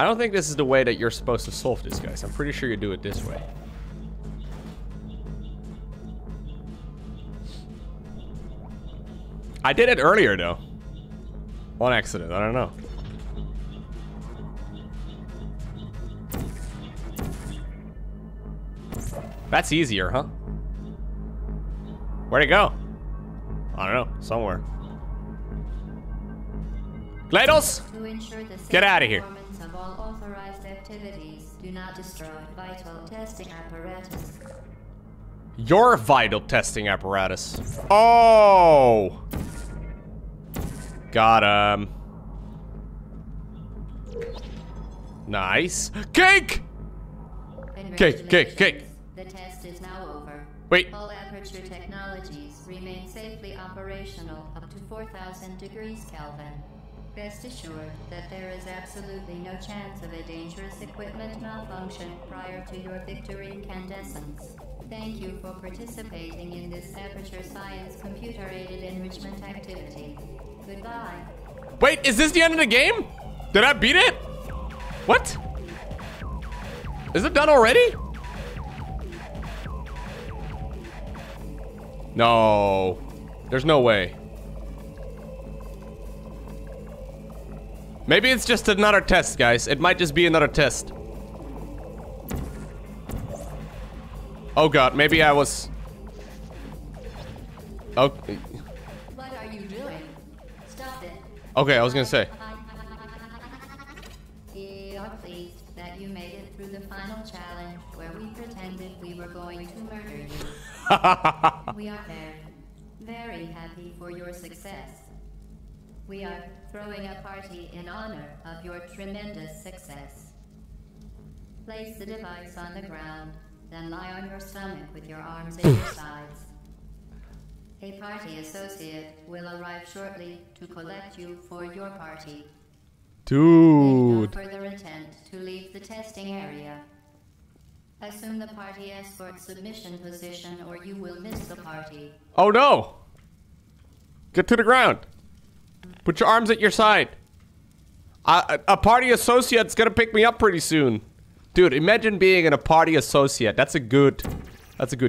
I don't think this is the way that you're supposed to solve this, guys. I'm pretty sure you do it this way. I did it earlier, though. On accident, I don't know. That's easier, huh? Where'd it go? I don't know, somewhere. GLaDOS! Get out of here. Of all authorized activities, do not destroy vital testing apparatus. Your vital testing apparatus. Oh! Got him. Nice. Cake! Cake. The test is now over. Wait. All Aperture technologies remain safely operational up to 4,000 degrees Kelvin. Rest assured that there is absolutely no chance of a dangerous equipment malfunction prior to your victory incandescence. Thank you for participating in this Aperture Science Computer Aided Enrichment Activity. Goodbye. Wait, is this the end of the game? Did I beat it? What? Is it done already? No. There's no way. Maybe it's just another test, guys. It might just be another test. Oh god, maybe I was... Okay. What are you doing? Stop it. Okay, I was gonna say. We are pleased that you made it through the final challenge where we pretended we were going to murder you. We are very, very happy for your success. We are throwing a party in honor of your tremendous success. Place the device on the ground, then lie on your stomach with your arms at your sides. A party associate will arrive shortly to collect you for your party. Dude. Make no further attempt to leave the testing area. Assume the party escort submission position or you will miss the party. Oh no! Get to the ground! Put your arms at your side. A party associate's gonna pick me up pretty soon. Dude, imagine being in a party associate. That's a good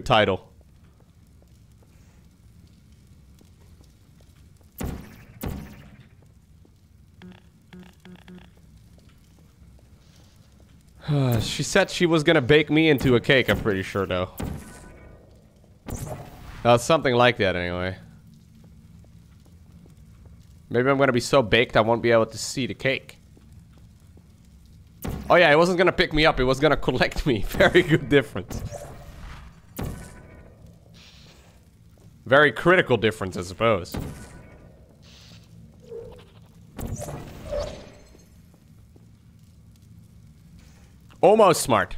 title. She said she was gonna bake me into a cake, I'm pretty sure, though. Something like that, anyway. Maybe I'm gonna be so baked I won't be able to see the cake. Oh yeah, it wasn't gonna pick me up, it was gonna collect me. Very good difference. Very critical difference, I suppose. Almost smart.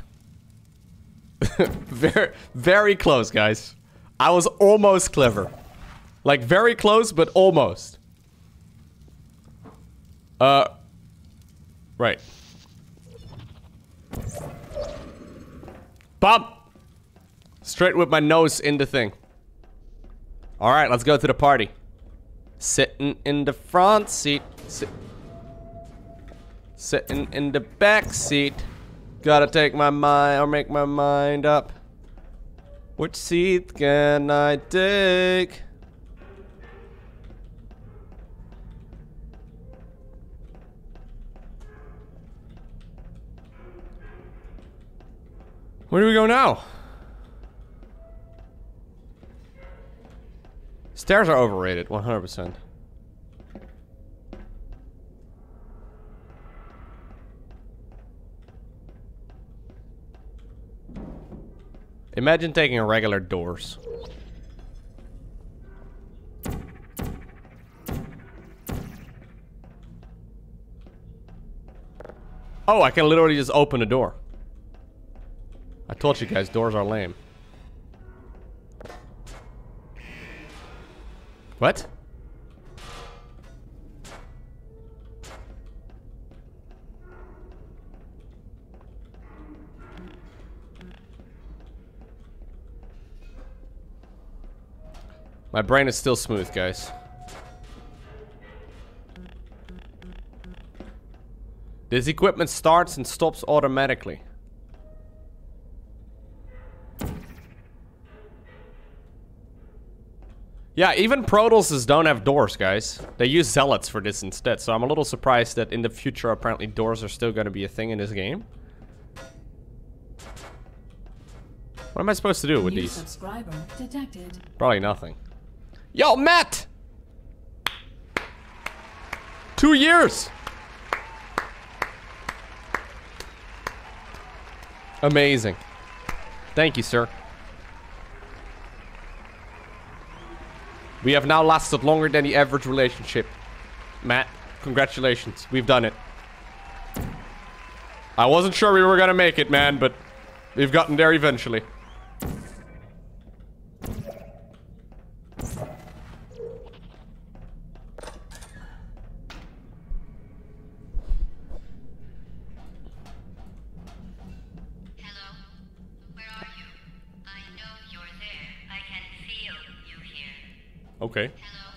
Very, very close, guys. I was almost clever. Like, very close, but almost. Right. Bump! Straight with my nose in the thing. Alright, let's go to the party. Sitting in the front seat. Sitting in the back seat. Gotta take my mind, or make my mind up. Which seat can I take? Where do we go now? Stairs are overrated, 100%. Imagine taking regular doors. Oh, I can literally just open the door. I told you guys, doors are lame. What? My brain is still smooth, guys. This equipment starts and stops automatically. Yeah, even Protosses don't have doors, guys. They use zealots for this instead, so I'm a little surprised that in the future apparently doors are still going to be a thing in this game. What am I supposed to do with these? Subscriber detected. Probably nothing. Yo, Matt! 2 years! Amazing. Thank you, sir. We have now lasted longer than the average relationship. Matt, congratulations. We've done it. I wasn't sure we were gonna make it, man, but we've gotten there eventually. Okay. Hello.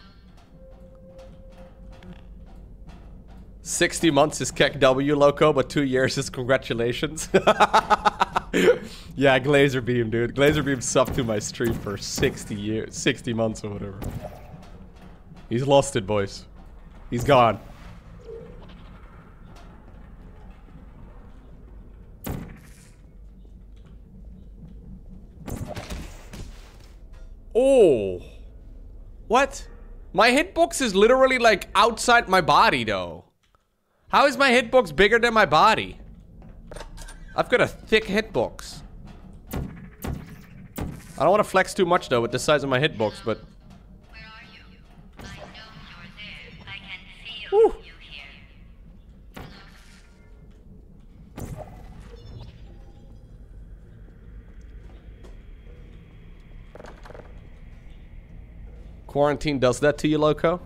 60 months is Keck W, Loco, but 2 years is congratulations. Yeah, Glazer Beam, dude. Glazer Beam subbed to my stream for 60 years, 60 months or whatever. He's lost it, boys. He's gone. Oh. What? My hitbox is literally like outside my body though. How is my hitbox bigger than my body? I've got a thick hitbox. I don't want to flex too much though with the size of my hitbox, but... Where are you? I know you're there. I can feel you here. Hello. Quarantine does that to you, Loco?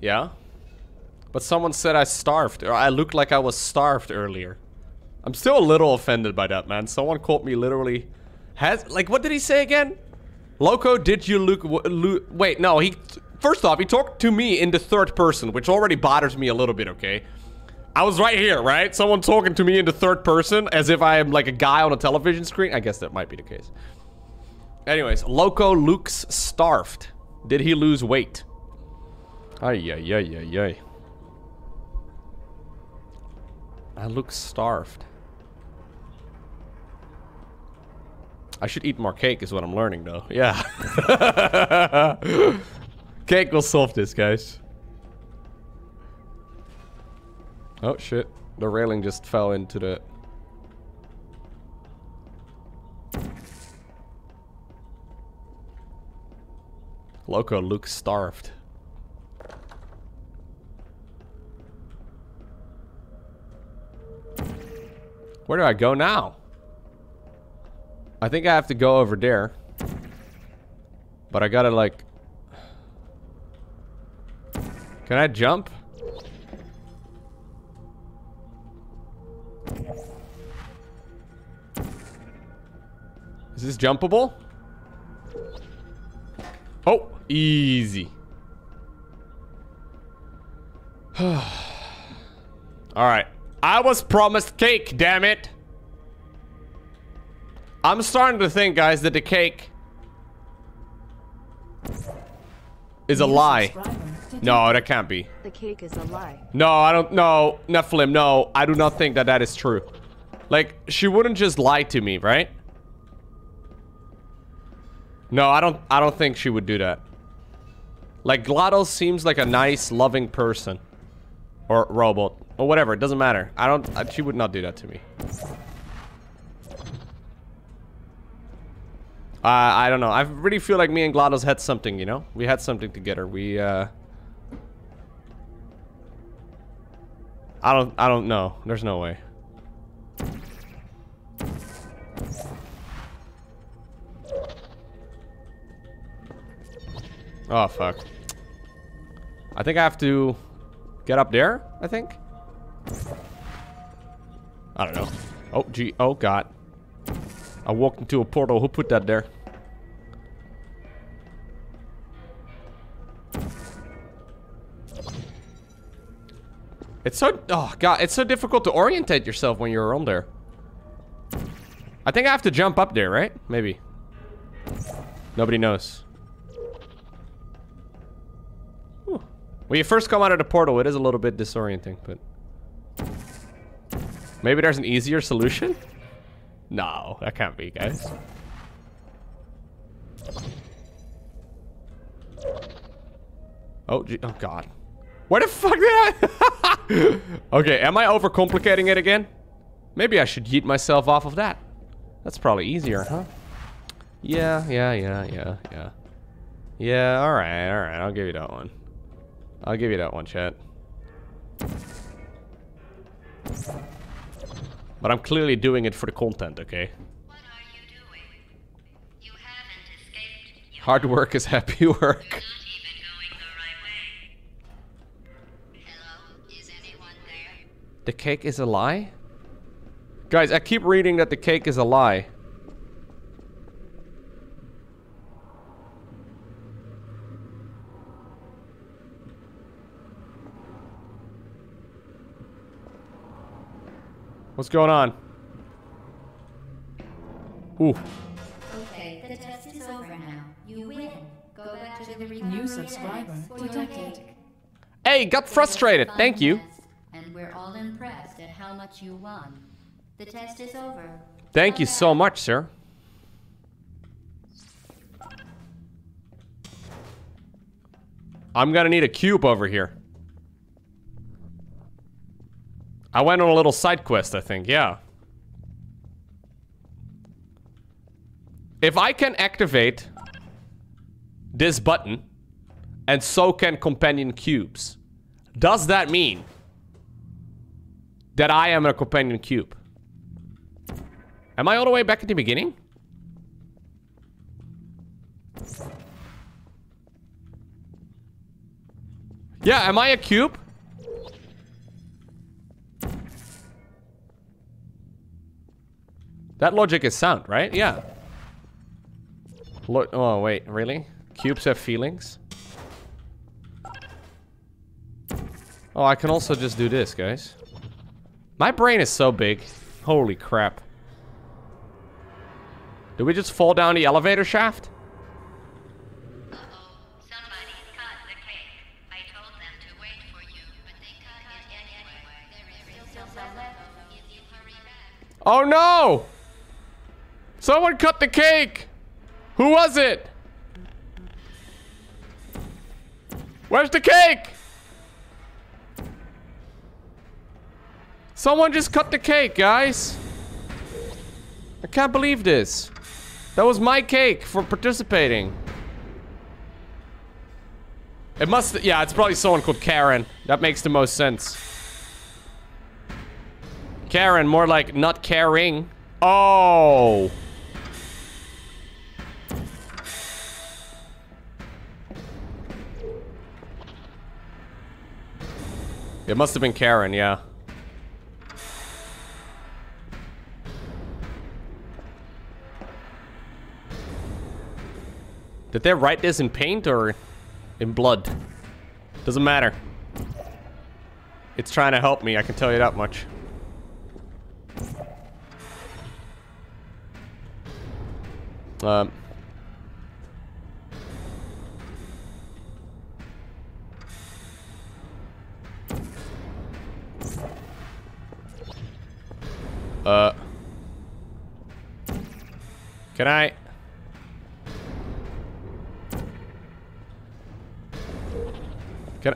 Yeah? But someone said I starved, or I looked like I was starved earlier. I'm still a little offended by that, man. Someone called me literally... Like, what did he say again? Loco, did you look... Wait, no, he... First off, he talked to me in the third person, which already bothers me a little bit, okay? I was right here, right? Someone talking to me in the third person, as if I am like a guy on a television screen. I guess that might be the case. Anyways, Loco Luke's starved. Did he lose weight? Ay, ay, ay, ay, ay. I look starved. I should eat more cake is what I'm learning though. Yeah. Cake will solve this, guys. Oh shit. The railing just fell into the... Loco looks starved. Where do I go now? I think I have to go over there. But I gotta like... Can I jump? Is this jumpable? Oh! Easy. Alright. I was promised cake, damn it. I'm starting to think, guys, that the cake is a lie. No, that can't be. The cake is a lie. No, I don't know. Nephilim, no. I do not think that that is true. Like, she wouldn't just lie to me, right? No, I don't think she would do that. Like, GLaDOS seems like a nice, loving person. Or robot. Or whatever, it doesn't matter. She would not do that to me. I don't know. I really feel like me and GLaDOS had something, you know? We had something together. We, I don't know. There's no way. Oh, fuck. I think I have to get up there, I think. I don't know. Oh, gee. Oh, God. I walked into a portal. Who put that there? It's so... Oh, God. It's so difficult to orientate yourself when you're on there. I think I have to jump up there, right? Maybe. Nobody knows. Whew. When you first come out of the portal, it is a little bit disorienting, but... Maybe there's an easier solution? No, that can't be, guys. Oh, gee, oh God. Where the fuck did I? Okay, am I overcomplicating it again? Maybe I should yeet myself off of that. That's probably easier, huh? Yeah, alright, I'll give you that one. I'll give you that one, chat. But I'm clearly doing it for the content, okay? What are you doing? You haven't escaped. You hard work is happy work. You're not even going the right way. Hello? Is anyone there? The cake is a lie? Guys, I keep reading that the cake is a lie. What's going on? Ooh. Okay, the test is over now. You win. Go back to the new subscriber. Hey, got frustrated. Thank you. And we're all impressed at how much you won. The test is over. Thank you so much, sir. I'm gonna need a cube over here. I went on a little side quest, I think, yeah. If I can activate this button, and so can companion cubes, does that mean that I am a companion cube? Am I all the way back at the beginning? Yeah, am I a cube? That logic is sound, right? Yeah. Oh, wait, really? Cubes have feelings? Oh, I can also just do this, guys. My brain is so big. Holy crap. Did we just fall down the elevator shaft? Uh-oh. Somebody cut the cake. I told them to wait for you, but they cut it anyway. There is still some left. If you hurry back. Oh, no! Someone cut the cake! Who was it? Where's the cake? Someone just cut the cake, guys. I can't believe this. That was my cake for participating. It must... Yeah, it's probably someone called Karen. That makes the most sense. Karen, more like not caring. Oh... It must have been Karen, yeah. Did they write this in paint or in blood? Doesn't matter. It's trying to help me, I can tell you that much. Can I?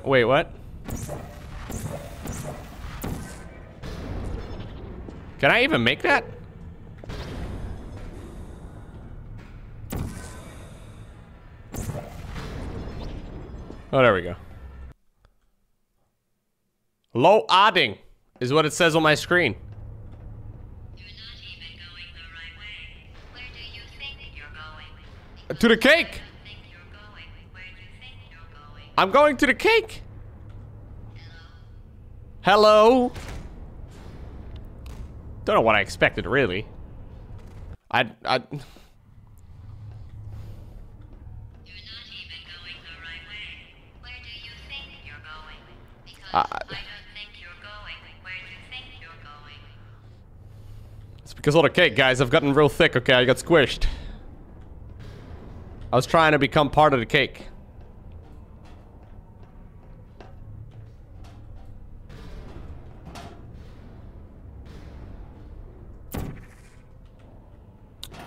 Wait, what? Can I even make that? Oh, there we go. Low adding is what it says on my screen. To the cake! I'm going to the cake! Hello? Don't know what I expected, really. You're not even going the right way. Where do you think you're going? Because I don't think you're going It's because of the cake, guys. I've gotten real thick. Okay, I got squished. I was trying to become part of the cake.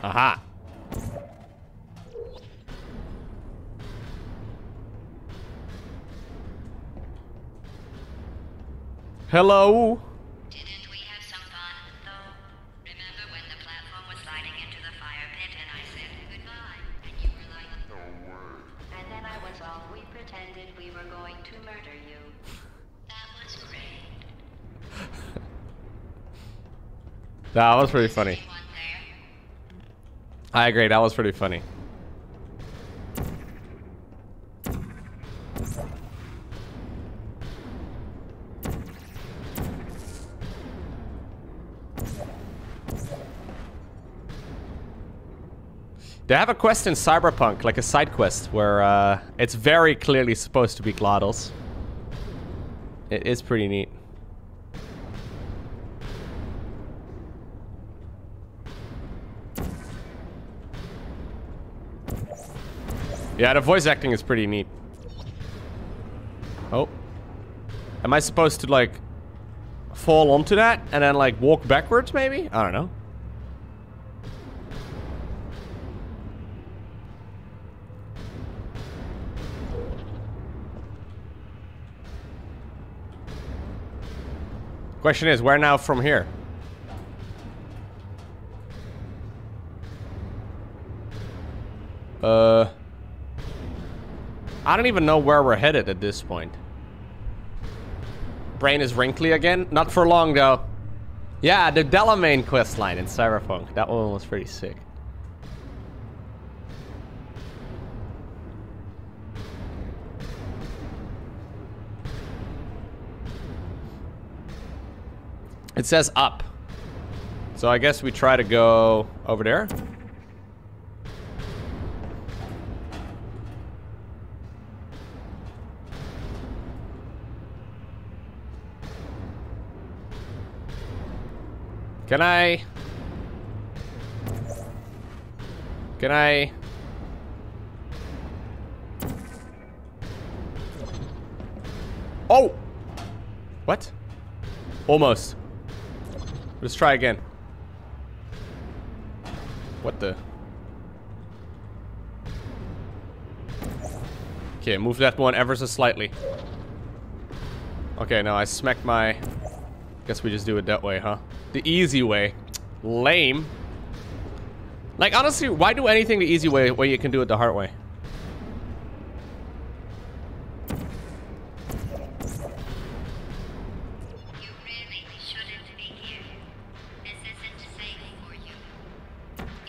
Aha. Hello? Didn't we have some fun, though? Remember when the platform was sliding into the fire pit and I said goodbye, and you were like, no way. And then I was all, we pretended we were going to murder you. That was great. That was pretty funny. I agree, that was pretty funny. They have a quest in Cyberpunk, like a side quest, where it's very clearly supposed to be GLaDOS. It is pretty neat. Yeah, the voice acting is pretty neat. Oh. Am I supposed to, like, fall onto that and then, like, walk backwards, maybe? I don't know. Question is, where now from here? I don't even know where we're headed at this point. Brain is wrinkly again? Not for long, though. Yeah, the Delamain questline in Cyberpunk. That one was pretty sick. It says up. So I guess we try to go over there. Can I? Oh! What? Almost. Let's try again. What the? Okay, move that one ever so slightly. Okay, now I smacked my... Guess we just do it that way, huh? The easy way. Lame. Like, honestly, why do anything the easy way when you can do it the hard way? You really shouldn't be here. This isn't safe for you.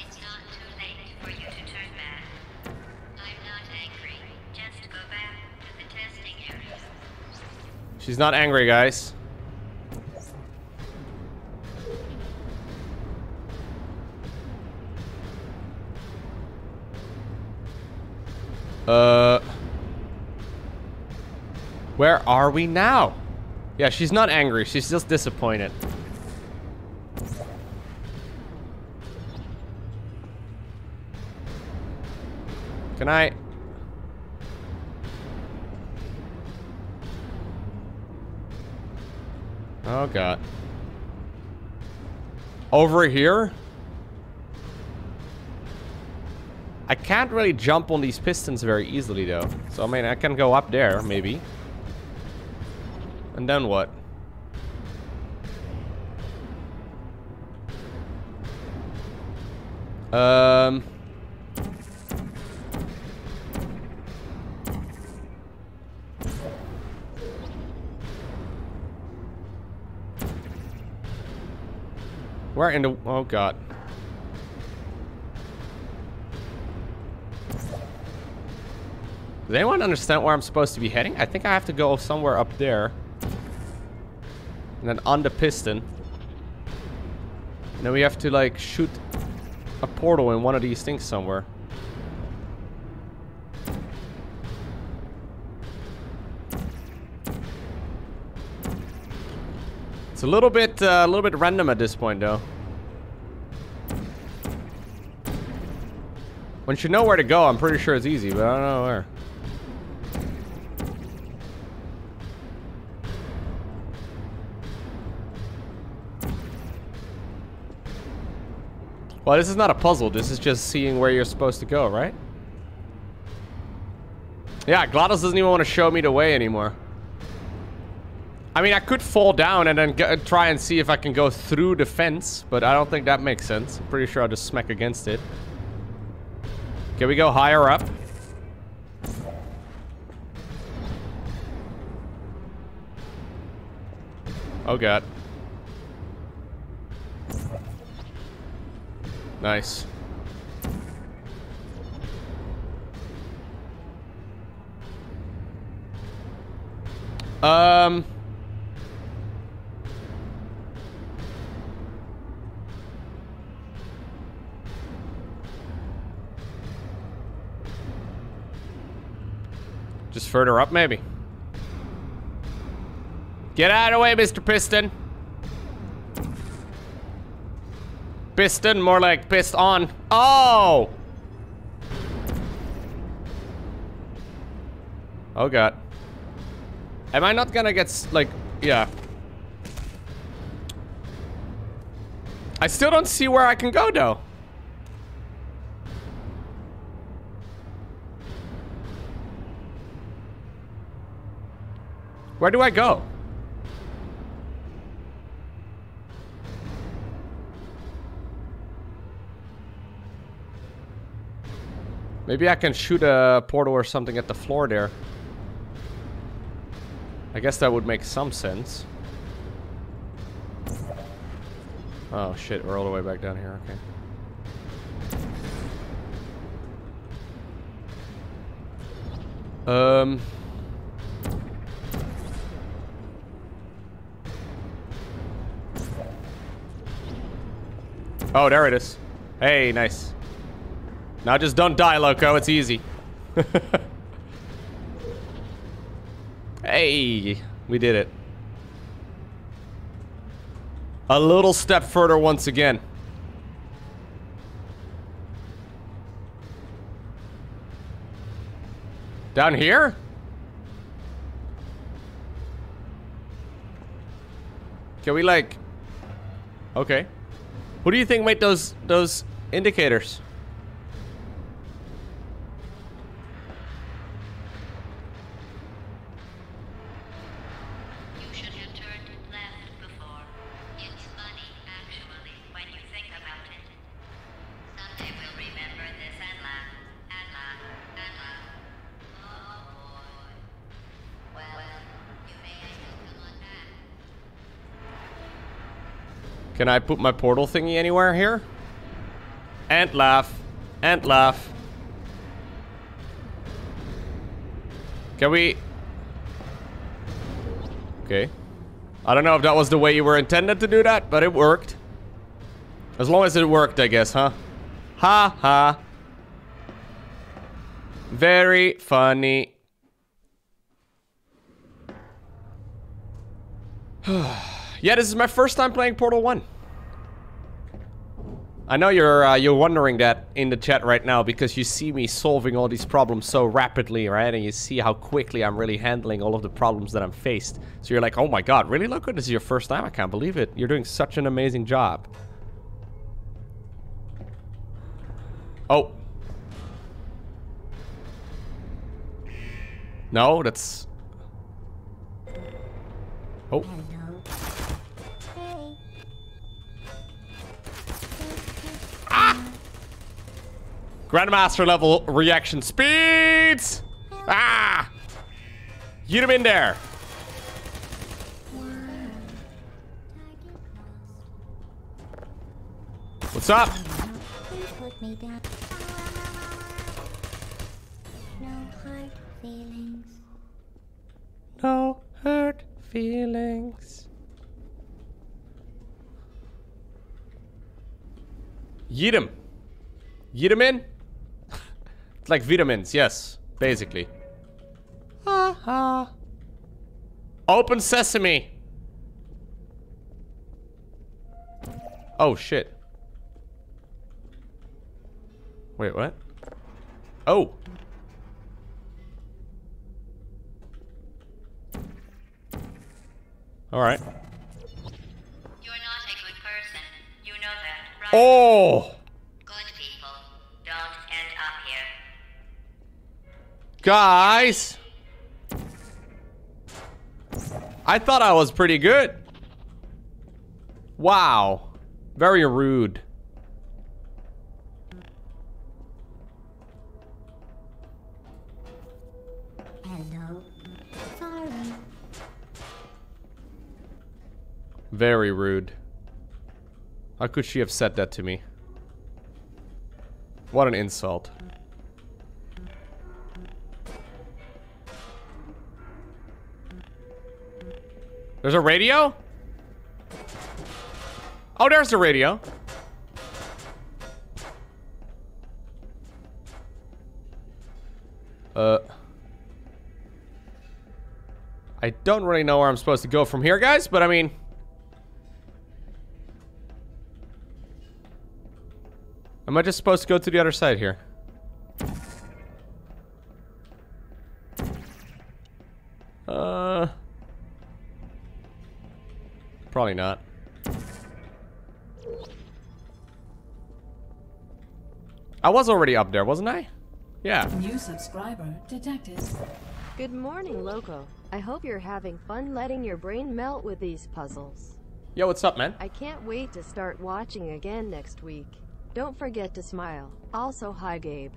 It's not too late for you to turn back. I'm not angry. Just go back to the testing area. She's not angry, guys. Where are we now? Yeah, she's not angry. She's just disappointed. Can I? Oh, God. Over here? I can't really jump on these pistons very easily, though. So, I mean, I can go up there, maybe. And then what? Where in the... Oh, God. Does anyone understand where I'm supposed to be heading? I think I have to go somewhere up there. And then on the piston. And then we have to, like, shoot a portal in one of these things somewhere. It's a little bit random at this point, though. Once you know where to go, I'm pretty sure it's easy, but I don't know where. Well, this is not a puzzle. This is just seeing where you're supposed to go, right? Yeah, GLaDOS doesn't even want to show me the way anymore. I mean, I could fall down and then try and see if I can go through the fence, but I don't think that makes sense. I'm pretty sure I'll just smack against it. Can we go higher up? Oh god. Nice. Just further up, maybe. Get out of the way, Mr. Piston. Piston, more like pissed on. Oh! Oh god. Am I not gonna get, like, yeah. I still don't see where I can go, though. Where do I go? Maybe I can shoot a portal or something at the floor there. I guess that would make some sense. Oh shit, we're all the way back down here, okay. Oh, there it is. Hey, nice. Now just don't die, Loco. It's easy. Hey, we did it. A little step further once again. Down here? Can we, like... Okay. What do you think made those indicators? Can I put my portal thingy anywhere here? And laugh. And laugh. Can we... Okay. I don't know if that was the way you were intended to do that, but it worked. As long as it worked, I guess, huh? Ha ha. Very funny. Yeah, this is my first time playing Portal 1. I know you're wondering that in the chat right now because you see me solving all these problems so rapidly, right? And you see how quickly I'm really handling all of the problems that I'm faced. So you're like, oh my god, really, Loco? This is your first time? I can't believe it. You're doing such an amazing job. Oh. No, that's... Oh. Grandmaster level reaction speeds! Ah! Get him in there! What's up? No hurt feelings. Yeet him. Yeet him in. Like vitamins, yes, basically. Ha ha. Open sesame. Oh shit. Wait, what? Oh! Alright. You're not a good person. You know that, right? Oh! Good people don't end up here. Guys! I thought I was pretty good. Wow. Very rude. Hello. Sorry. Very rude. How could she have said that to me? What an insult. There's a radio? Oh, there's the radio. I don't really know where I'm supposed to go from here, guys, but I mean... am I just supposed to go to the other side here? Probably not. I was already up there, wasn't I? Yeah. New subscriber detected. Good morning, Loco. I hope you're having fun letting your brain melt with these puzzles. Yo, what's up, man? I can't wait to start watching again next week. Don't forget to smile. Also, hi, Gabe.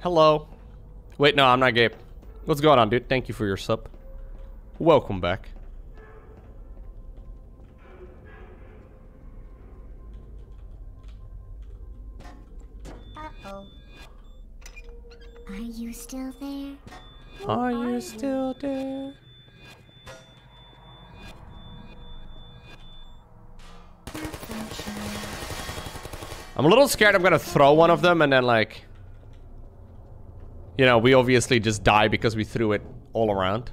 Hello. Wait, no, I'm not Gabe. What's going on, dude? Thank you for your sub. Welcome back. Are you still there? Are you still there? I'm a little scared I'm gonna throw one of them and then, like... you know, we obviously just die because we threw it all around.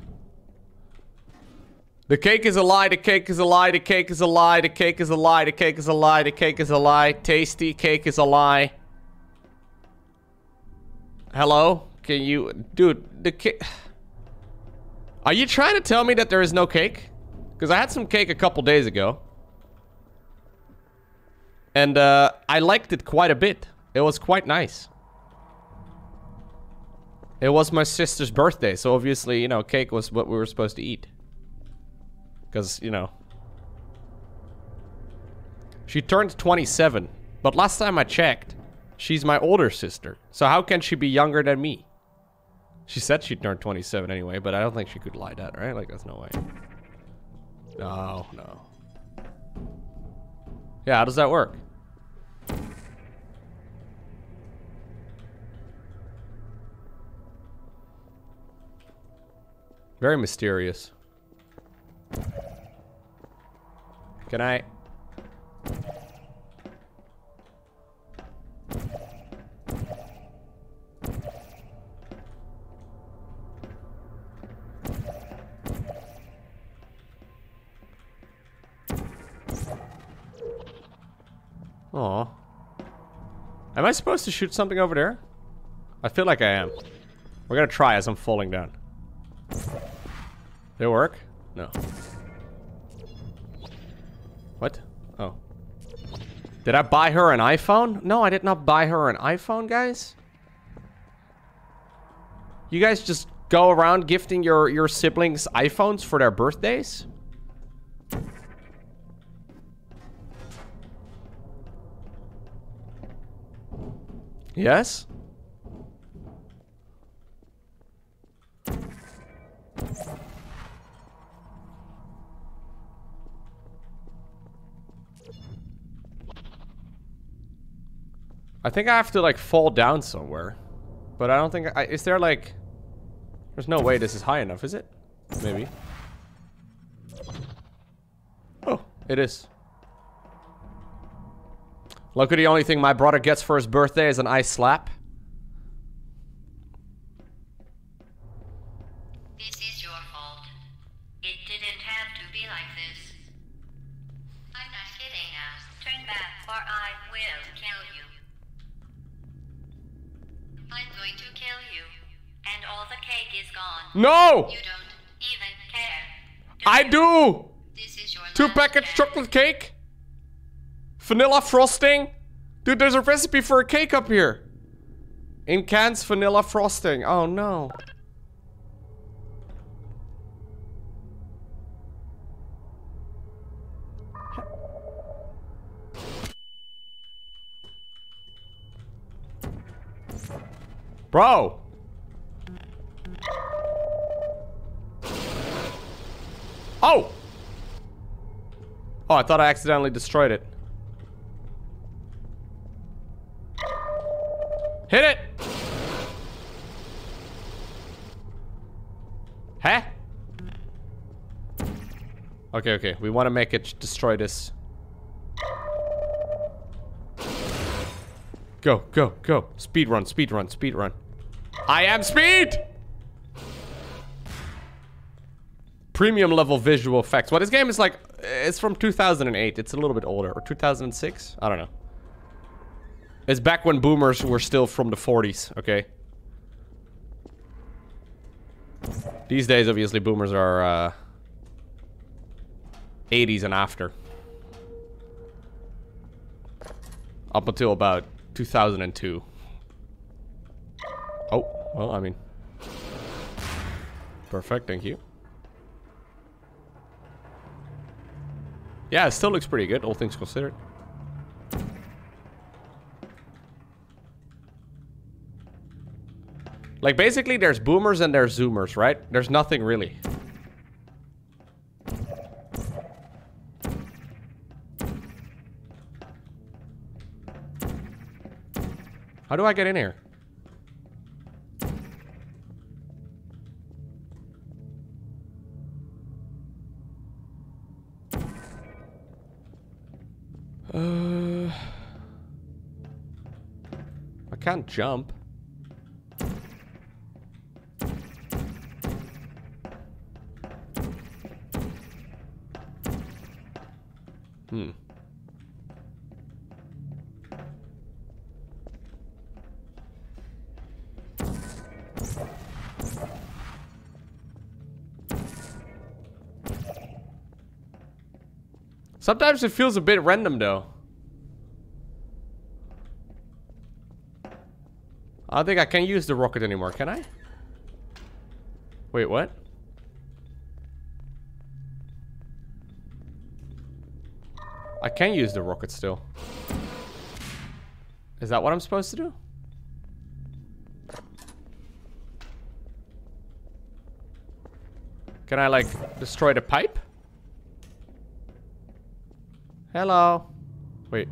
The cake is a lie, the cake is a lie, the cake is a lie, the cake is a lie, the cake is a lie, the cake is a lie. Tasty cake is a lie. Hello? Can you... dude, the cake... are you trying to tell me that there is no cake? Because I had some cake a couple days ago. And, I liked it quite a bit. It was quite nice. It was my sister's birthday, so obviously, you know, cake was what we were supposed to eat. Because, you know... she turned 27. But last time I checked... she's my older sister, so how can she be younger than me? She said she turned 27 anyway, but I don't think she could lie that, right? Like, that's no way. No, no. Yeah, how does that work? Very mysterious. Can I... aw. Am I supposed to shoot something over there? I feel like I am. We're gonna try as I'm falling down. Did it work? No. What? Oh. Did I buy her an iPhone? No, I did not buy her an iPhone, guys. You guys just go around gifting your siblings iPhones for their birthdays? Yes? I think I have to, like, fall down somewhere. But I don't think I... is there, like... there's no way this is high enough, is it? Maybe. Oh, it is. Look, the only thing my brother gets for his birthday is an ice slap. This is your fault. It didn't have to be like this. I'm not kidding now. Turn back or I will kill you. I'm going to kill you. And all the cake is gone. No! You don't even care. I do! This is your 2-package chocolate cake. Vanilla frosting. Dude, there's a recipe for a cake up here. In cans, vanilla frosting. Oh no. Bro. Oh! Oh, I thought I accidentally destroyed it. Hit it! Huh? Okay, okay. We want to make it destroy this. Go, go, go. Speed run, speed run, speed run. I am speed! Premium level visual effects. Well, this game is like, it's from 2008. It's a little bit older. Or 2006? I don't know. It's back when boomers were still from the 40s, okay? These days, obviously, boomers are 80s and after. Up until about 2002. Oh, well, I mean... Perfect, thank you. Yeah, it still looks pretty good, all things considered. Like, basically, there's boomers and there's zoomers, right? There's nothing really. How do I get in here? I can't jump. Hmm. Sometimes it feels a bit random, though. I don't think I can use the rocket anymore, can I? Wait, what? I can use the rocket still. Is that what I'm supposed to do? Can I, like, destroy the pipe? Hello. Wait.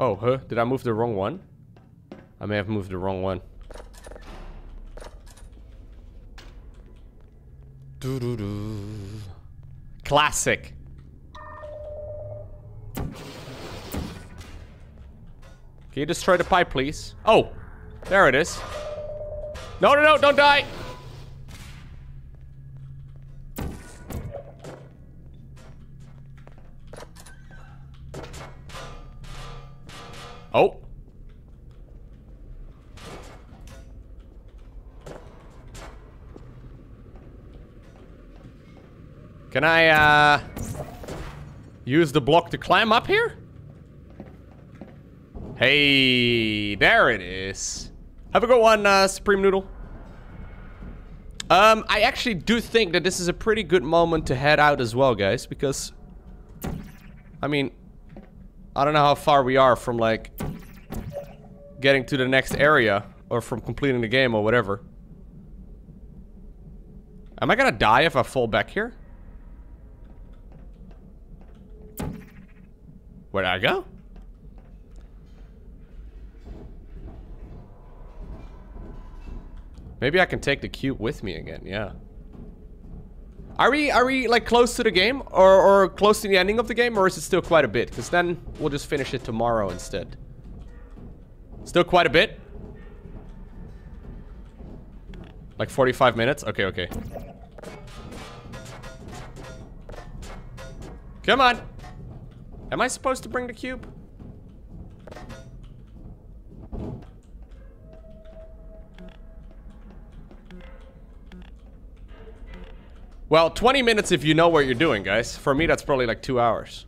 Oh, huh? Did I move the wrong one? I may have moved the wrong one. Doo-doo-doo. Classic. Can you destroy the pipe, please? Oh, there it is. No, no, no, don't die. Oh. Can I, use the block to climb up here? Hey, there it is. Have a good one, Supreme Noodle. I actually do think that this is a pretty good moment to head out as well, guys, because... I mean... I don't know how far we are from, like, getting to the next area or from completing the game or whatever. Am I gonna die if I fall back here? Where'd I go? Maybe I can take the cube with me again, yeah. Are we like close to the game or close to the ending of the game, or is it still quite a bit? Because then we'll just finish it tomorrow instead. Still quite a bit? Like 45 minutes? Okay, okay. Come on. Am I supposed to bring the cube? Well, 20 minutes if you know what you're doing, guys. For me, that's probably like 2 hours.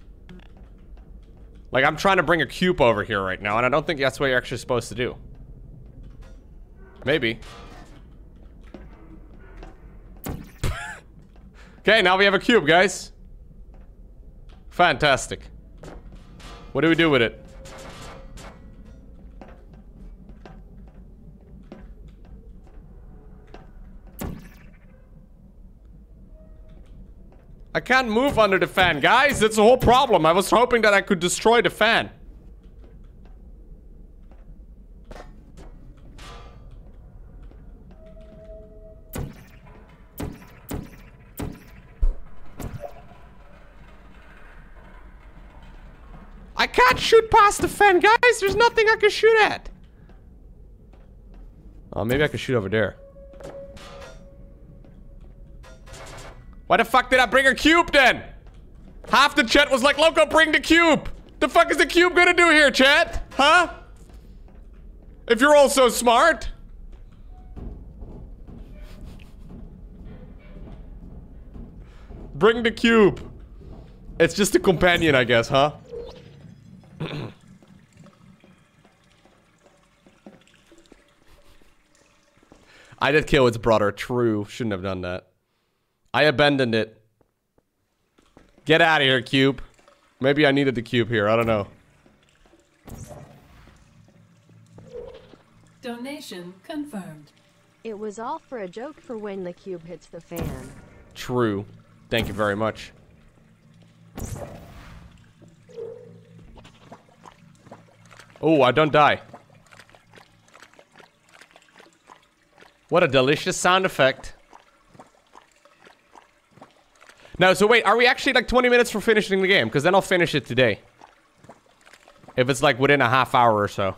Like, I'm trying to bring a cube over here right now, and I don't think that's what you're actually supposed to do. Maybe. Okay, now we have a cube, guys. Fantastic. What do we do with it? I can't move under the fan, guys. That's the whole problem. I was hoping that I could destroy the fan. I can't shoot past the fan, guys. There's nothing I can shoot at. Oh, maybe I can shoot over there. Why the fuck did I bring a cube then? Half the chat was like, Loco, bring the cube. The fuck is the cube gonna do here, chat? Huh? If you're all so smart. Bring the cube. It's just a companion, I guess, huh? I did kill its brother. True. Shouldn't have done that. I abandoned it. Get out of here, cube. Maybe I needed the cube here. I don't know. Donation confirmed. It was all for a joke for when the cube hits the fan. True. Thank you very much. Oh, I don't die. What a delicious sound effect. No, so wait, are we actually like 20 minutes from finishing the game? Because then I'll finish it today. If it's like within a half hour or so.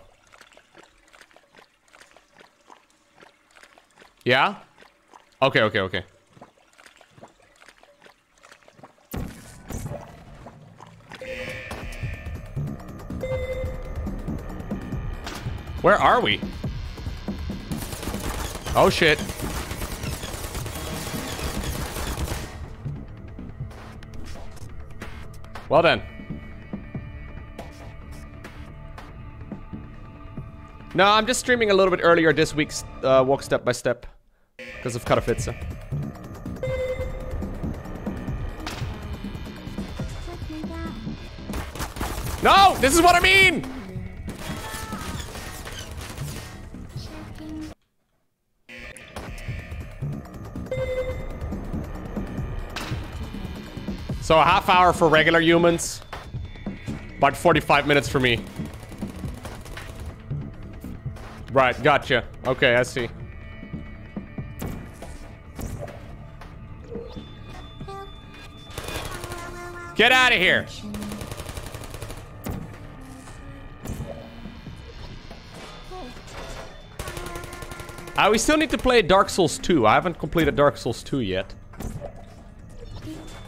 Yeah? Okay, okay, okay. Where are we? Oh shit. Well then. No, I'm just streaming a little bit earlier this week's walk step by step because of Karafitsa. No, this is what I mean. So a half hour for regular humans, but 45 minutes for me. Right, gotcha. Okay, I see. Get out of here. We still need to play Dark Souls 2. I haven't completed Dark Souls 2 yet.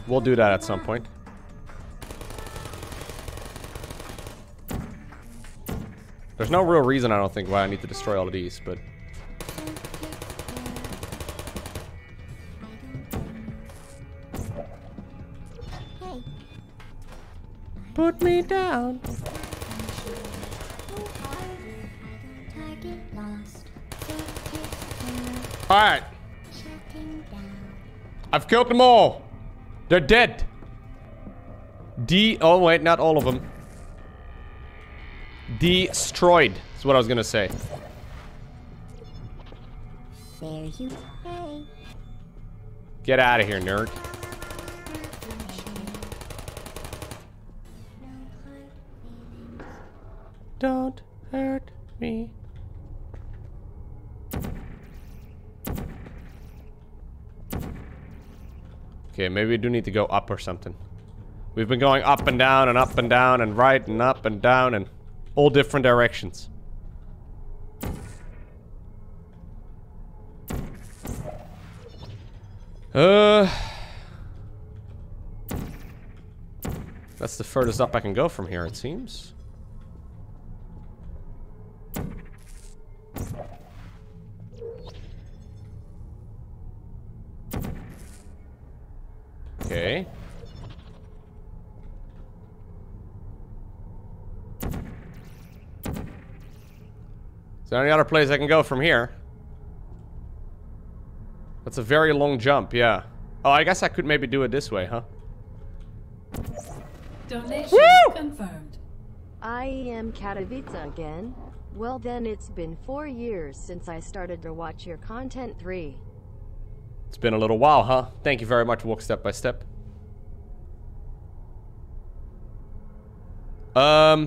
We'll do that at some point. There's no real reason, I don't think, why I need to destroy all of these, but... Put me down. Alright. I've killed them all. They're dead. Oh wait, not all of them. Destroyed. That's what I was gonna say. There you go. Get out of here, nerd. Don't hurt me. Okay, maybe we do need to go up or something. We've been going up and down and up and down and right and up and down and all different directions. That's the furthest up I can go from here, it seems. Is there any other place I can go from here? That's a very long jump, yeah. Oh, I guess I could maybe do it this way, huh? Donation Woo! Confirmed. I am Katowice again. Well then, it's been 4 years since I started to watch your content 3. It's been a little while, huh? Thank you very much, Walk Step by Step. I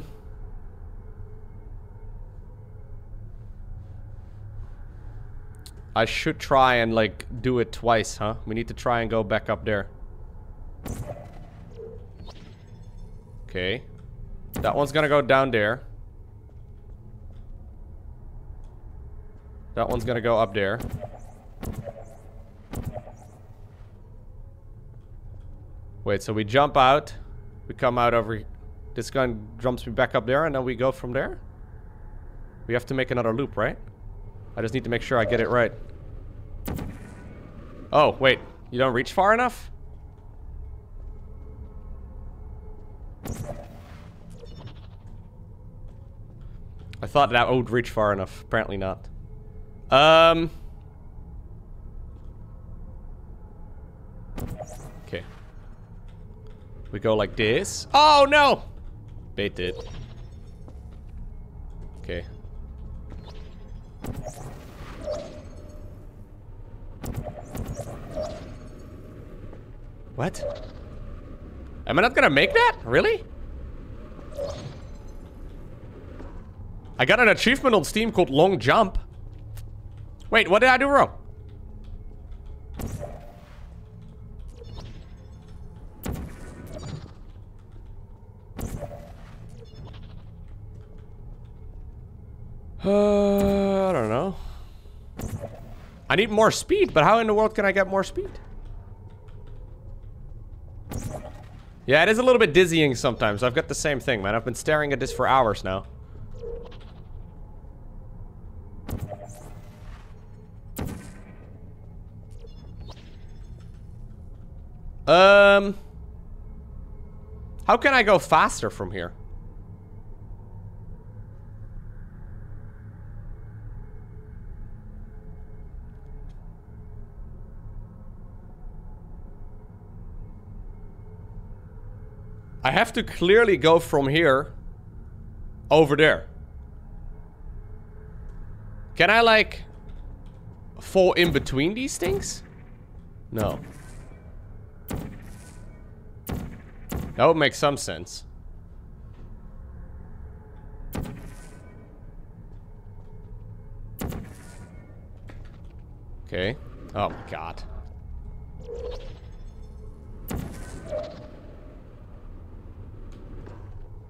should try and, like, do it twice, huh? We need to try and go back up there. Okay. That one's gonna go down there. That one's gonna go up there. Wait, so we jump out. We come out over... This gun jumps me back up there, and then we go from there? We have to make another loop, right? I just need to make sure I get it right. Oh, wait. You don't reach far enough? I thought that would reach far enough. Apparently not. Okay. We go like this. Oh, no! Baited. Okay. What? Am I not gonna make that? Really? I got an achievement on Steam called Long Jump. Wait, what did I do wrong? I don't know. I need more speed, but how in the world can I get more speed? Yeah, it is a little bit dizzying sometimes. I've got the same thing, man. I've been staring at this for hours now. How can I go faster from here? I have to clearly go from here over there. Can I, like, fall in between these things? No. That would make some sense. Okay. Oh my god.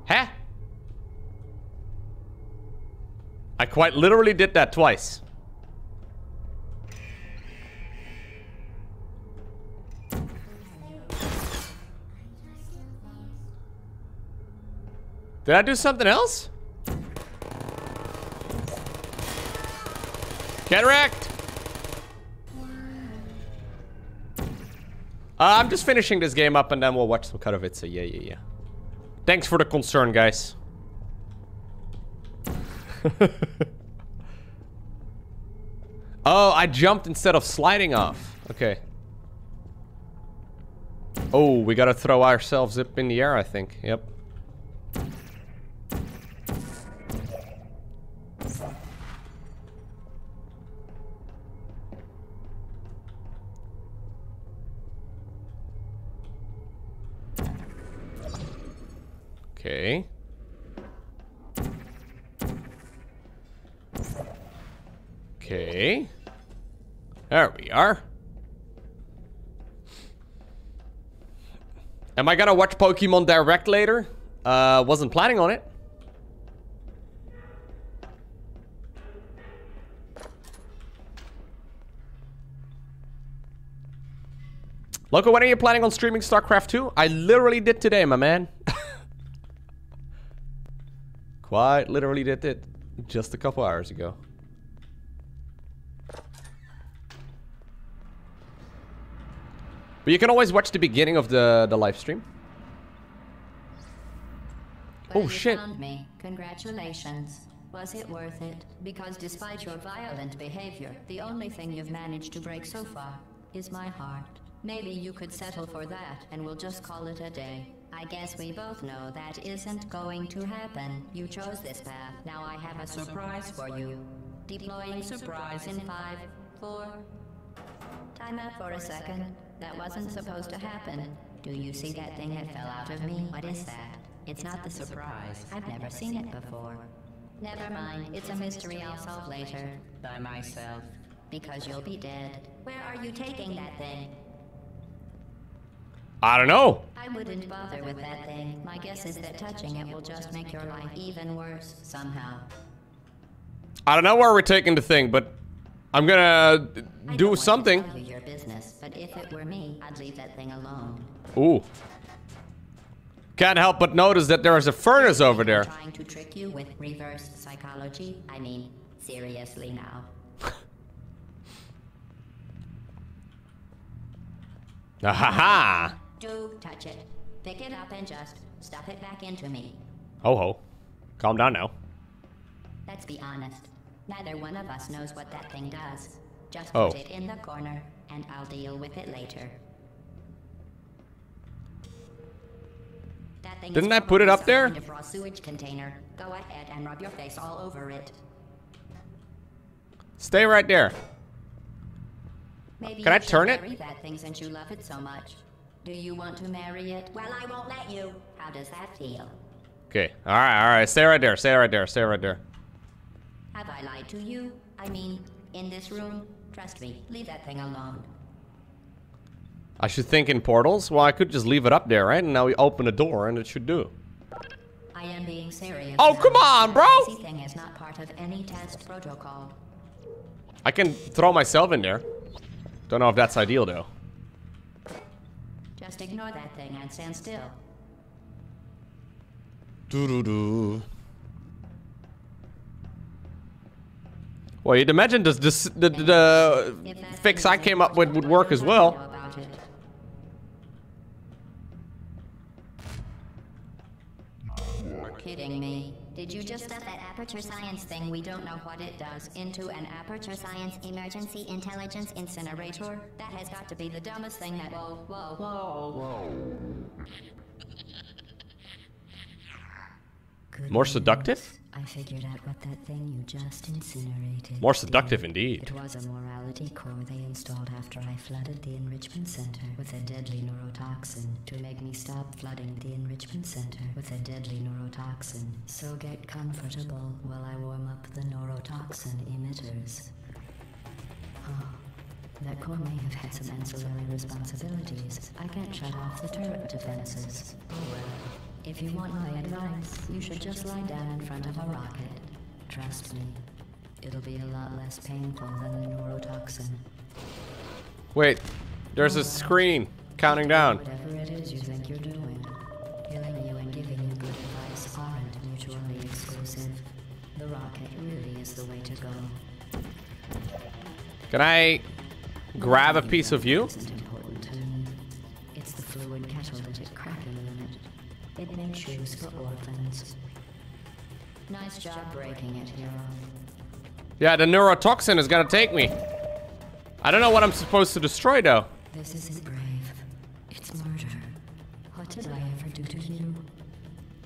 Huh? I quite literally did that twice. Did I do something else? Get wrecked! I'm just finishing this game up and then we'll watch some Katowice. Yeah. Thanks for the concern, guys. Oh, I jumped instead of sliding off. Okay. Oh, we gotta throw ourselves up in the air, I think. Yep. Okay. Okay. There we are. Am I gonna watch Pokemon Direct later? Wasn't planning on it. Loco, when are you planning on streaming StarCraft 2? I literally did today, my man. Quite literally did it just a couple hours ago. But you can always watch the beginning of the live stream. Well, oh shit! Found me. Congratulations. Was it worth it? Because despite your violent behavior, the only thing you've managed to break so far is my heart. Maybe you could settle for that and we'll just call it a day. I guess we both know that isn't going to happen. You chose this path. Now I have a surprise for you. Deploying surprise in 5, 4... Time out for a second. That wasn't supposed to happen. Do you see that thing that fell out of me? What is that? It's not the surprise. I've never seen it before. Never mind. It's a mystery I'll solve later. By myself. Because you'll be dead. Where are you taking that thing? I don't know. I wouldn't bother with that thing. My guess is that touching it will just make your life even worse somehow. I don't know where we're taking the thing, but I'm gonna do something. I don't want to tell you your business, but if it were me, I'd leave that thing alone. Ooh. Can't help but notice that there is a furnace over there. Trying to trick you with reverse psychology? I mean, seriously now. Ahaha. Do touch it. Pick it up and just stuff it back into me. Ho ho. Calm down now. Let's be honest. Neither one of us knows what that thing does. Just put it in the corner and I'll deal with it later. That thing Didn't I put it up there? Kind of raw sewage container. Go ahead and rub your face all over it. Stay right there. Maybe Can I turn it? That thing since you love it so much. Do you want to marry it? Well, I won't let you. How does that feel? Okay. All right. Stay right there. Stay right there. Stay right there. Have I lied to you? I mean, in this room? Trust me. Leave that thing alone. I should think in portals. Well, I could just leave it up there, right? And now we open the door, and it should do. I am being serious. Oh, come on, bro! This thing is not part of any test protocol. I can throw myself in there. Don't know if that's ideal, though. Just ignore that thing and stand still. Doo-doo-doo. Well, you'd imagine the fix I came up with would work as well. You're kidding me. Did you just stuff that Aperture Science thing we don't know what it does into an Aperture Science emergency intelligence incinerator? That has got to be the dumbest thing that... Whoa, whoa, whoa, whoa. More seductive? I figured out what that thing you just incinerated... More seductive indeed. It was a morality core they installed after I flooded the enrichment center with a deadly neurotoxin to make me stop flooding the enrichment center with a deadly neurotoxin. So get comfortable while I warm up the neurotoxin emitters. Oh, that core may have had some ancillary responsibilities. I can't shut off the turret defenses. Oh well. If you want my advice, you should just lie down in front of a rocket. Trust me, it'll be a lot less painful than the neurotoxin. Wait, there's a screen counting down. Whatever it is you think you're doing, killing you and giving you good advice aren't mutually exclusive. The rocket really is the way to go. Can I grab a piece of you? It's the fluid catalytic cracking unit. It makes shoes for orphans. Nice job breaking it, hero. Yeah, the neurotoxin is gonna take me. I don't know what I'm supposed to destroy, though. This isn't brave. It's murder. What did I ever do to you?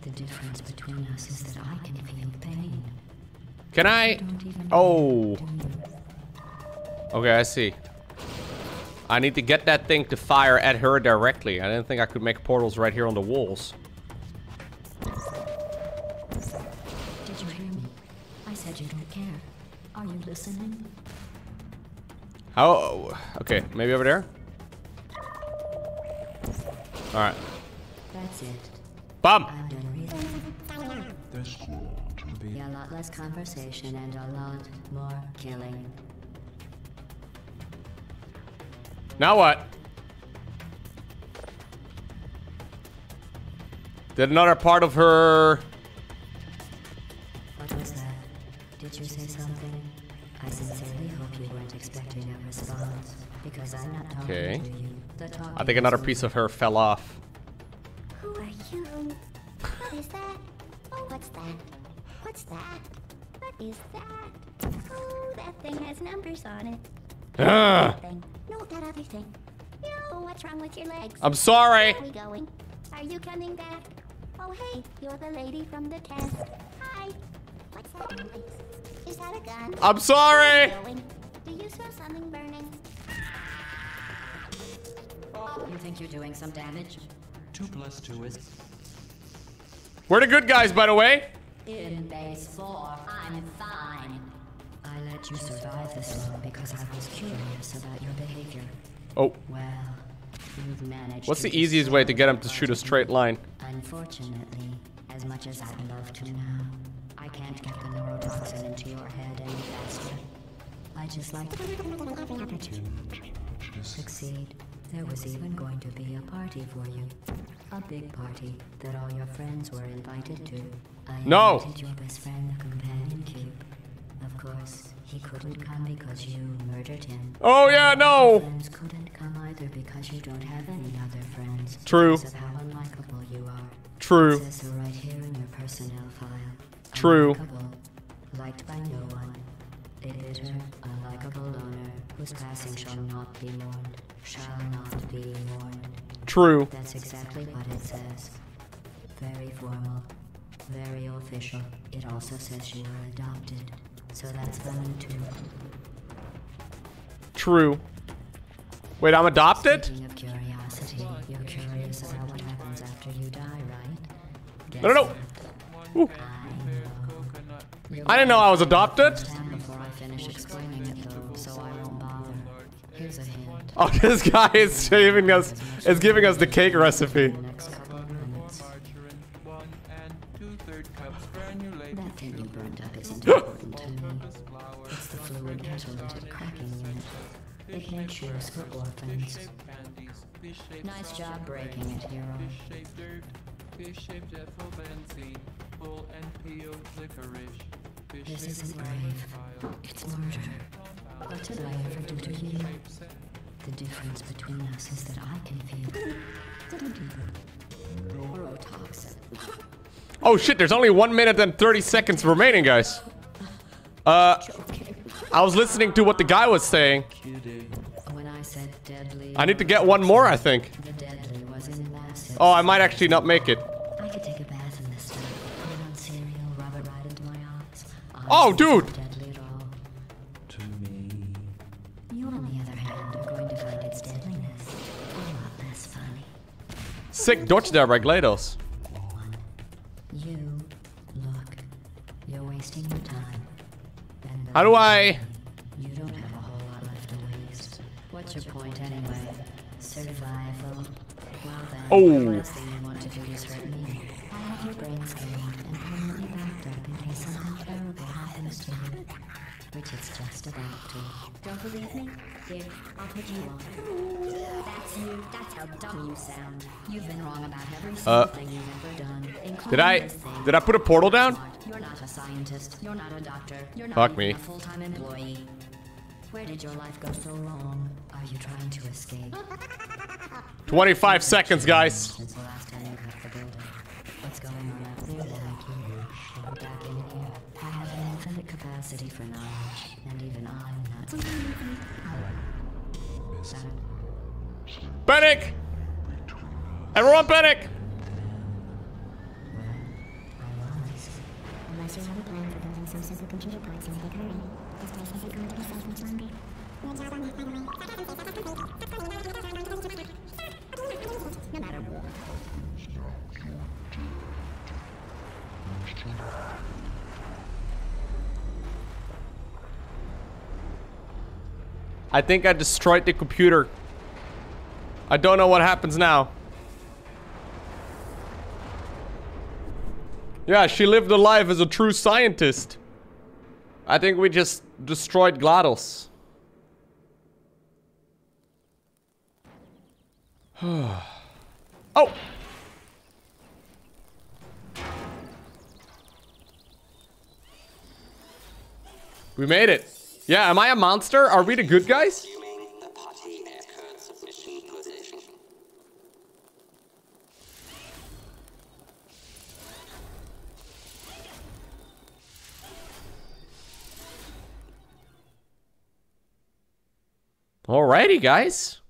The difference between us is that I can feel pain. Can I? Oh. Okay, I see. I need to get that thing to fire at her directly. I didn't think I could make portals right here on the walls. Are you listening? Oh, okay. Maybe over there? All right. That's it. Bum! I'm done reading. There's to be a lot less conversation and a lot more killing. Now what? Did another part of her... What was that? Did you say something? I sincerely hope you weren't expecting a response, because I'm not talking to you. I think another piece of her fell off. Who are you? What is that? What's that? What's that? What is that? Oh, that thing has numbers on it. No, that other thing. You know, what's wrong with your legs? I'm sorry. Where are we going? Are you coming back? Oh, hey, you're the lady from the test. Hi. What's happening? Is that a gun? I'm sorry. Where are we going? Do you smell something burning? Oh, you think you're doing some damage? 2 plus 2 is... We're the good guys, by the way. In base 4, I'm fine. I let you survive this long because I was curious about your behavior. Oh. Well, you've managed. What's the easiest way to get him to shoot a straight line? Unfortunately, as much as I'd love to now, I can't get the neurotoxin into your head any faster. I just like to succeed. There was even going to be a party for you. A big party that all your friends were invited to. I invited your best friend, the companion cube. Of course, he couldn't come because you murdered him. Oh yeah, no! Your friends couldn't come either because you don't have any other friends. True. Because of how unlikable you are. True. It says so right here in your personnel file. True. Unlikable, liked by no one. A bitter, unlikable loner whose passing shall not be mourned. Shall not be mourned. True. That's exactly what it says. Very formal. Very official. It also says you were adopted. So that's funny too. True. Wait, I'm adopted? Speaking of curiosity, you're curious about what happens after you die, right? Guess no. I didn't know I was adopted. Oh, this guy is giving us the cake recipe. That thing you burned up isn't important to me. It's the fluid catalytic cracking unit. It makes yours for orphans. Nice job breaking it, hero. This isn't brave. It's murder. What did I ever do to you? The difference between us is that I can feel neurotoxin. Oh shit, there's only 1 minute and 30 seconds remaining, guys. I was listening to what the guy was saying. When I said deadly, I need to get one more, I think. The deadly was in massive. Oh, I might actually not make it. I could take a bath in this stuff. Put on cereal, rub it right into my eyes. Oh, dude. Sick dodge there by GLaDOS. You look, you're wasting your time. And how do I? You don't have a whole lot left to waste. What's your point anyway? Survival. Well then, the last thing you want to do is hurt me. I have your brain scanned and permanently backed up in case something terrible happens to you. Which it's just about to. Don't believe me? Here, I'll put you on. That's you. That's how dumb you sound. You've been wrong about every single thing you've ever done. Did I put a portal down? You're not a scientist. You're not a doctor. You're not a full-time employee. Where did your life go so wrong? Are you trying to escape? 25 seconds, guys. It's the last time I left the building. What's going on up there that I can't hear? Back in here. I have an infinite capacity for knowledge, and even I'm not. Panic! Everyone panic! Unless you have a plan for building some supercomputer parts in a big hurry, this place isn't going to be safe much longer. Your job on that, by the way. No matter what. I think I destroyed the computer. I don't know what happens now. Yeah, she lived a life as a true scientist. I think we just destroyed GLaDOS. Oh! We made it. Yeah, am I a monster? Are we the good guys? Alrighty, guys.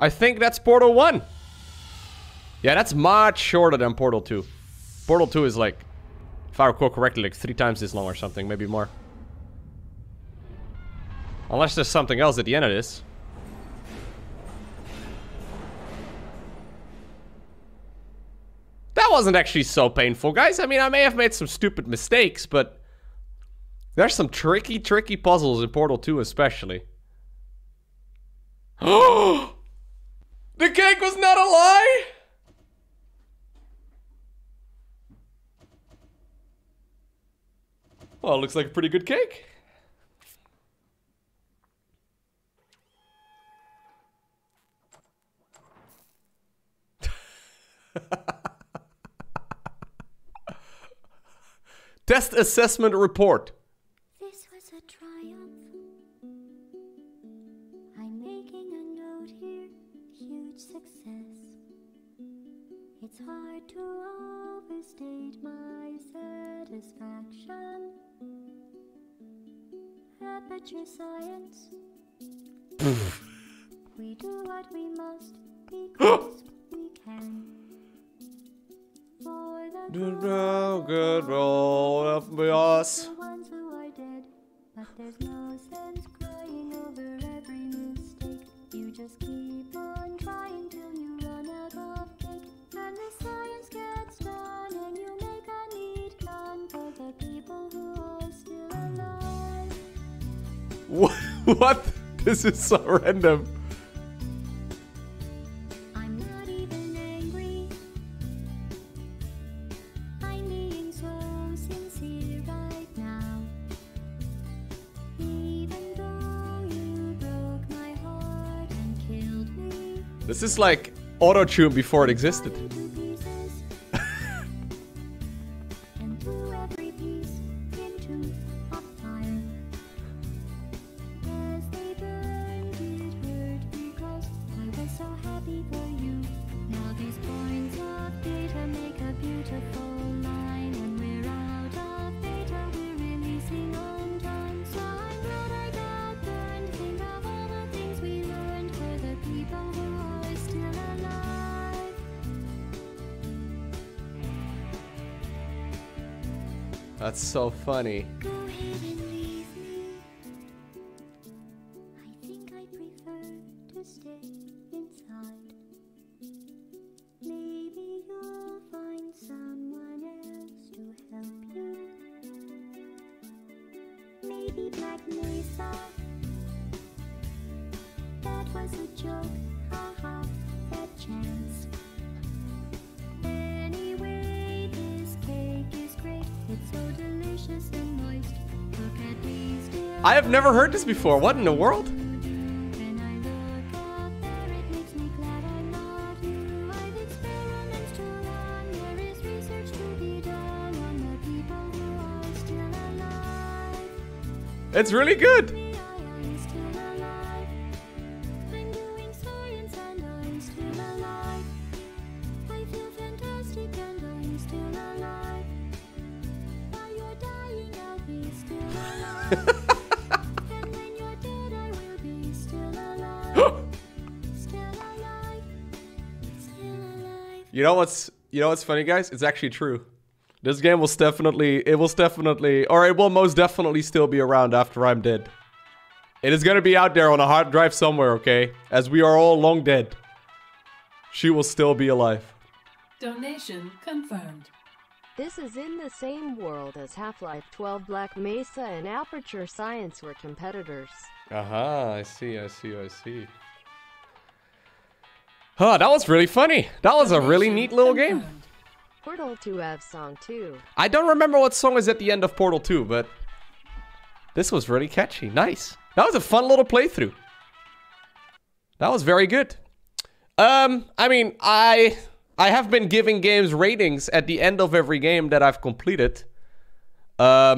I think that's Portal 1. Yeah, that's much shorter than Portal 2. Portal 2 is like, if I recall correctly, like 3 times this long or something, maybe more. Unless there's something else at the end of this. That wasn't actually so painful, guys. I mean, I may have made some stupid mistakes, but there's some tricky puzzles in Portal 2 especially. Oh! The cake was not a lie? Well, it looks like a pretty good cake. Test assessment report. This was a triumph. I'm making a note here. Huge success. It's hard to overstate my satisfaction. Aperture Science. We do what we must because we can. For the good old FBOS. The ones who are dead, but there's no sense crying over every mistake. You just keep on trying till you run out of cake. And the science gets done, and you make a neat gun for the people who are still alive. What? This is so random. This is like auto-tune before it existed. That's so funny. Go ahead and leave me. I think I prefer to stay inside. Maybe you'll find someone else to help you. Maybe Black Mesa. That was a joke. Haha, that chance. I have never heard this before. What in the world? It's really good. You know what's funny, guys? It's actually true. This game will definitely, it will most definitely still be around after I'm dead. It is gonna be out there on a hard drive somewhere, okay? As we are all long dead. She will still be alive. Donation confirmed. This is in the same world as Half-Life 12, Black Mesa, and Aperture Science were competitors. Aha, I see. Huh, that was really funny. That was a really neat little game. Portal 2 have song 2. I don't remember what song is at the end of Portal 2, but this was really catchy. Nice. That was a fun little playthrough. That was very good. I mean, I have been giving games ratings at the end of every game that I've completed. Yeah,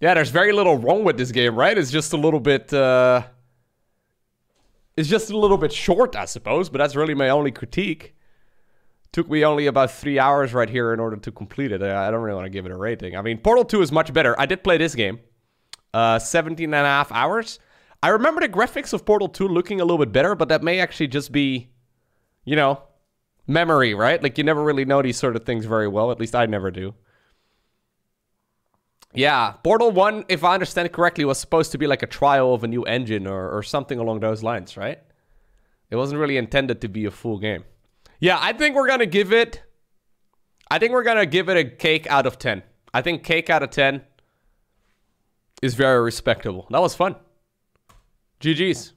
there's very little wrong with this game, right? It's just a little bit... It's just a little bit short, I suppose, but that's really my only critique. Took me only about 3 hours right here in order to complete it. I don't really want to give it a rating. I mean, Portal 2 is much better. I did play this game. 17 and a half hours. I remember the graphics of Portal 2 looking a little bit better, but that may actually just be, you know, memory, right? Like, you never really know these sort of things very well. At least I never do. Yeah, Portal 1, if I understand it correctly, was supposed to be like a trial of a new engine or something along those lines, right? It wasn't really intended to be a full game. Yeah, I think we're going to give it... I think we're going to give it a cake out of 10. I think cake out of 10 is very respectable. That was fun. GG's.